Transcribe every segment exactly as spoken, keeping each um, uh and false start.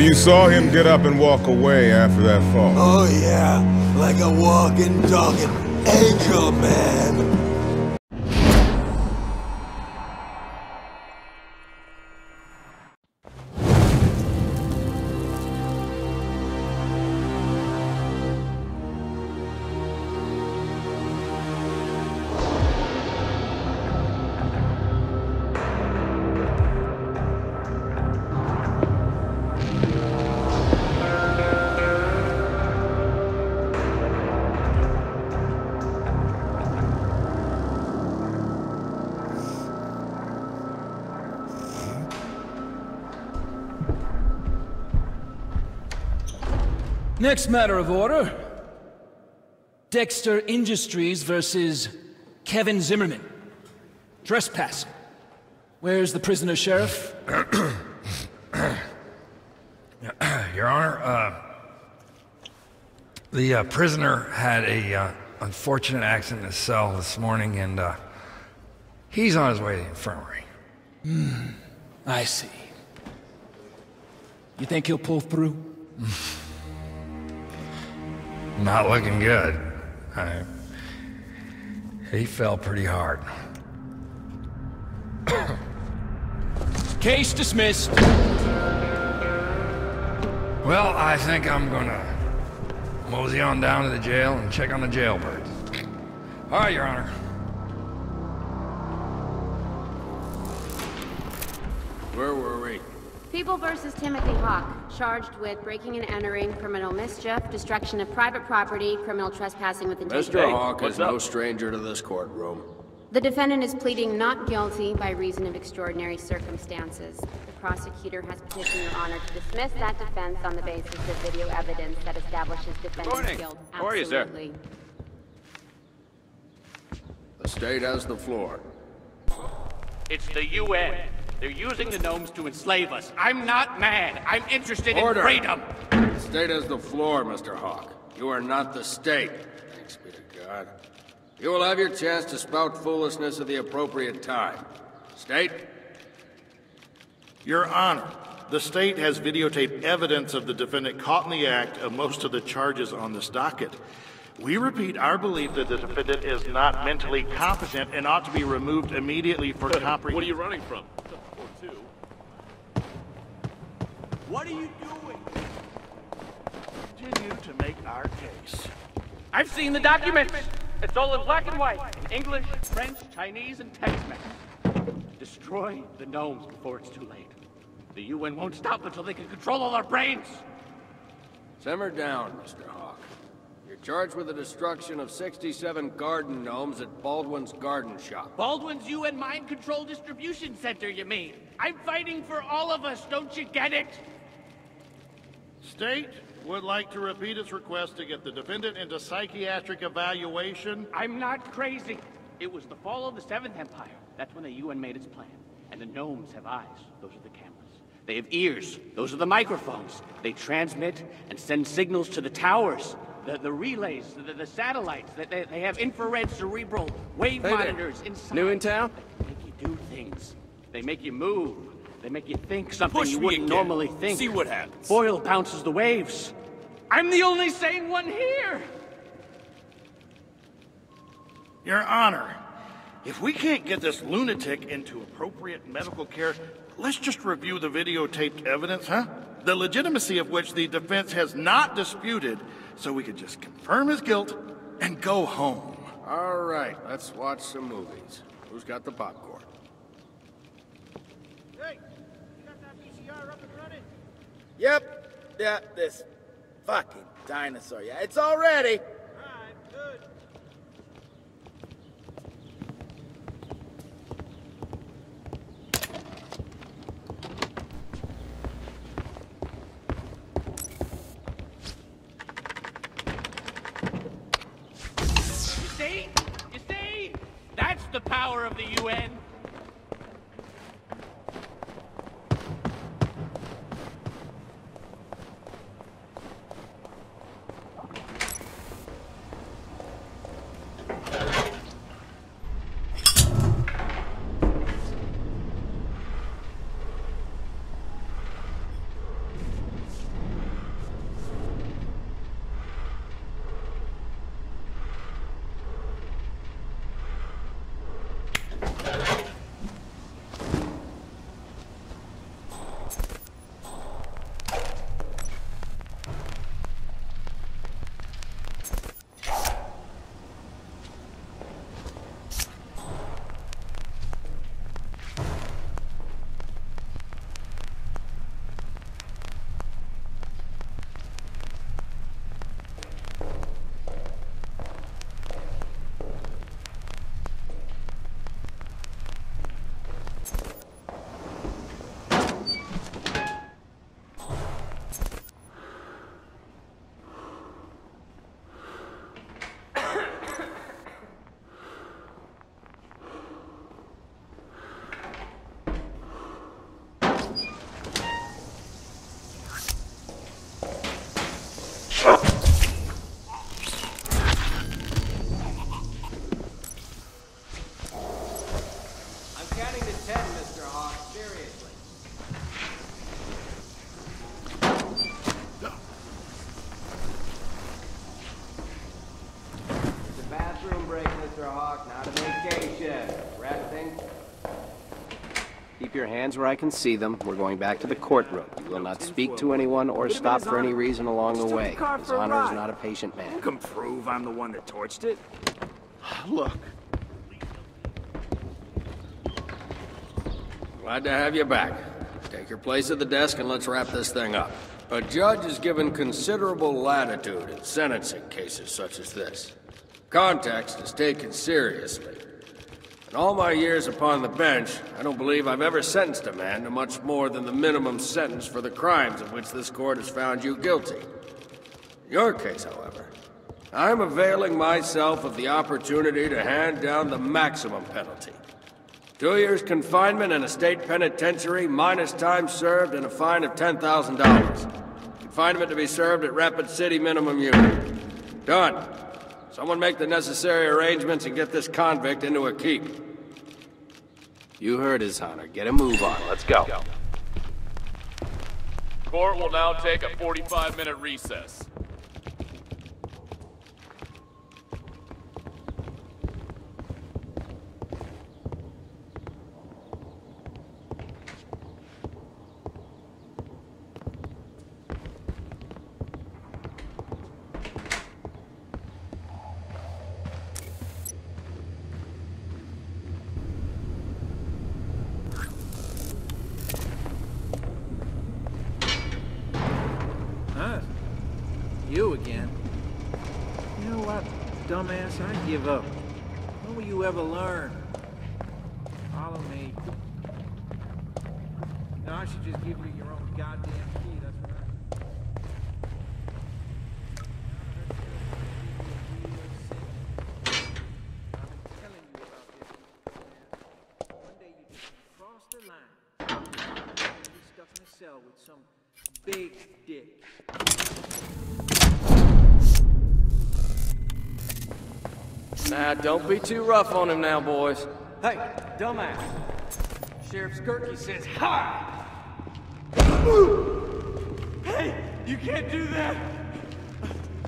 you saw him get up and walk away after that fall? Oh yeah, like a walking, talking angel, man. Next matter of order, Dexter Industries versus Kevin Zimmerman. Trespass. Where's the prisoner, Sheriff? Your Honor, uh, the uh, prisoner had a uh, unfortunate accident in his cell this morning, and uh, he's on his way to the infirmary. Hmm, I see. You think he'll pull through? Not looking good. I, he fell pretty hard. Case dismissed. Well, I think I'm gonna mosey on down to the jail and check on the jailbirds. All right, Your Honor. Where were we? People versus Timothy Hawk, charged with breaking and entering, criminal mischief, destruction of private property, criminal trespassing with intent. Mister Hawk is no stranger to this courtroom. The defendant is pleading not guilty by reason of extraordinary circumstances. The prosecutor has petitioned Your Honor to dismiss that defense on the basis of video evidence that establishes defendant's guilt. Absolutely. How are you, sir? The state has the floor. It's the U N. They're using the gnomes to enslave us. I'm not mad. I'm interested Order. in freedom. The state has the floor, Mister Hawk. You are not the state. Thanks be to God. You will have your chance to spout foolishness at the appropriate time. State? Your Honor, the state has videotaped evidence of the defendant caught in the act of most of the charges on this docket. We repeat our belief that the defendant is not mentally competent and ought to be removed immediately for comprehension. What are you running from? What are you doing? Continue to make our case. I've seen the documents. It's all in black and white. In English, French, Chinese, and Tex-Mex. Destroy the gnomes before it's too late. The U N won't stop until they can control all our brains. Simmer down, Mister Hawk. You're charged with the destruction of sixty-seven garden gnomes at Baldwin's Garden Shop. Baldwin's U N Mind Control Distribution Center, you mean? I'm fighting for all of us, don't you get it? State would like to repeat its request to get the defendant into psychiatric evaluation. I'm not crazy. It was the fall of the Seventh Empire. That's when the U N made its plan. And the gnomes have eyes. Those are the cameras. They have ears. Those are the microphones. They transmit and send signals to the towers, the, the relays, the, the satellites. They, they have infrared cerebral wave hey monitors there. inside. New in town? They make you do things. They make you move. They make you think something Push you wouldn't again. normally think. See what happens. Boyle bounces the waves. I'm the only sane one here! Your Honor, if we can't get this lunatic into appropriate medical care, let's just review the videotaped evidence, huh? The legitimacy of which the defense has not disputed, so we could just confirm his guilt and go home. All right, let's watch some movies. Who's got the popcorn? Hey, you got that V C R up and running? Yep. Yeah, this fucking dinosaur. Yeah, it's all ready. All right, good. You see? You see? That's the power of the U N. Where I can see them, we're going back to the courtroom. You will not speak to anyone or stop for any reason along the way. His Honor is not a patient man. You can prove I'm the one that torched it. Look. Glad to have you back. Take your place at the desk and let's wrap this thing up. A judge is given considerable latitude in sentencing cases such as this. Context is taken seriously. In all my years upon the bench, I don't believe I've ever sentenced a man to much more than the minimum sentence for the crimes of which this court has found you guilty. In your case, however, I'm availing myself of the opportunity to hand down the maximum penalty. Two years confinement in a state penitentiary, minus time served and a fine of ten thousand dollars. Confinement to be served at Rapid City Minimum Unit. Done. Someone make the necessary arrangements and get this convict into a keep. You heard his Honor. Get a move on. Let's go. go. Court will now take a forty-five minute recess. Dumbass, I give up. When will you ever learn? Follow me. No, I should just give you your own goddamn key, that's right. I've been telling you about this. One day you just cross the line. You'll be stuck in a cell with some big dick. Nah, don't be too rough on him now, boys. Hey, dumbass. Sheriff Skirky says hi! Ooh. Hey, you can't do that!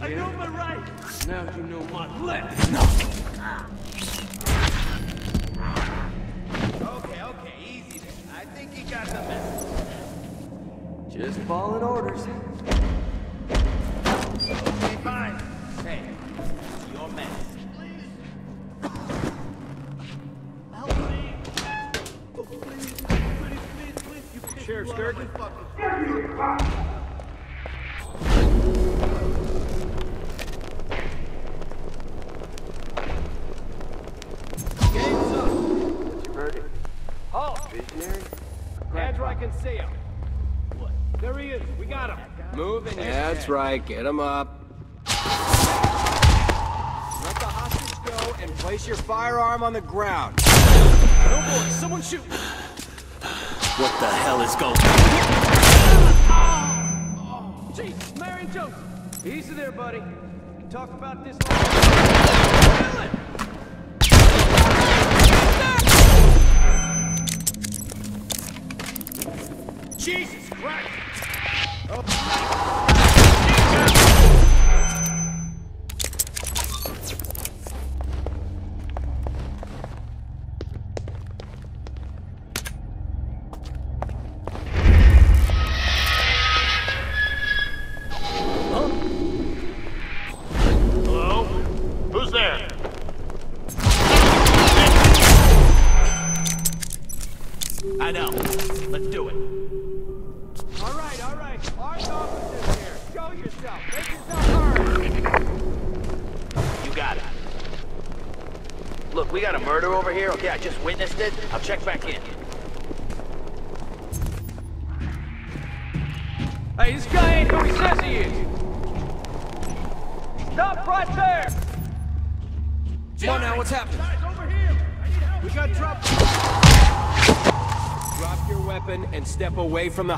I yeah. know my right! Now you know my left! No. Okay, okay, easy then. I think he got the message. Just following orders. Okay, fine. Hey, your message. Sheriff Skirky. Game's up. What's your verdict? Oh, visionary. That's where I can see him. What? There he is. We got him. Move in. That's right. Get him up. Let the hostage go and place your firearm on the ground. Oh boy! Someone shoot. What the hell is going on? Oh, jeez, Mary Joseph. Easy there, buddy. We can talk about this later. Kill him! Jesus Christ! Oh, yeah, I just witnessed it. I'll check back in. Hey, this guy ain't who he says he is. Stop right there! Come on now, what's happening? Guys, over here! I need help. We got dropped. Drop your weapon and step away from the...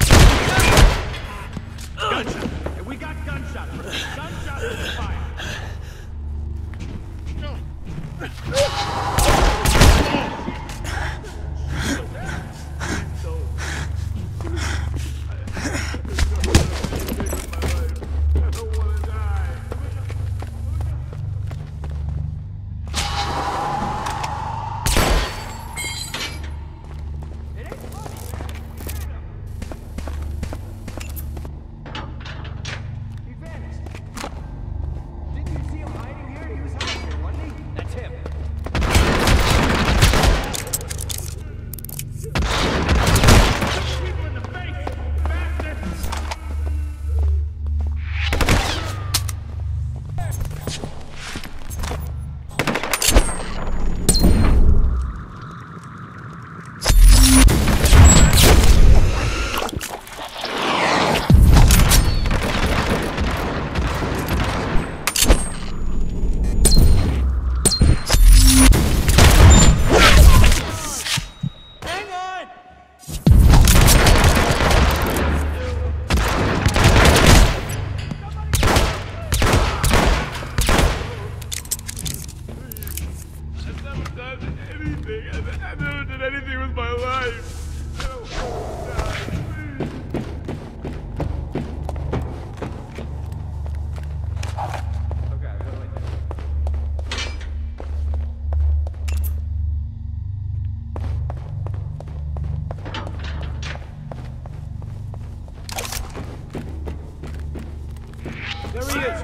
Gotcha! We got gunshots. Gunshots is fire. I don't want to die.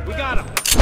We got him.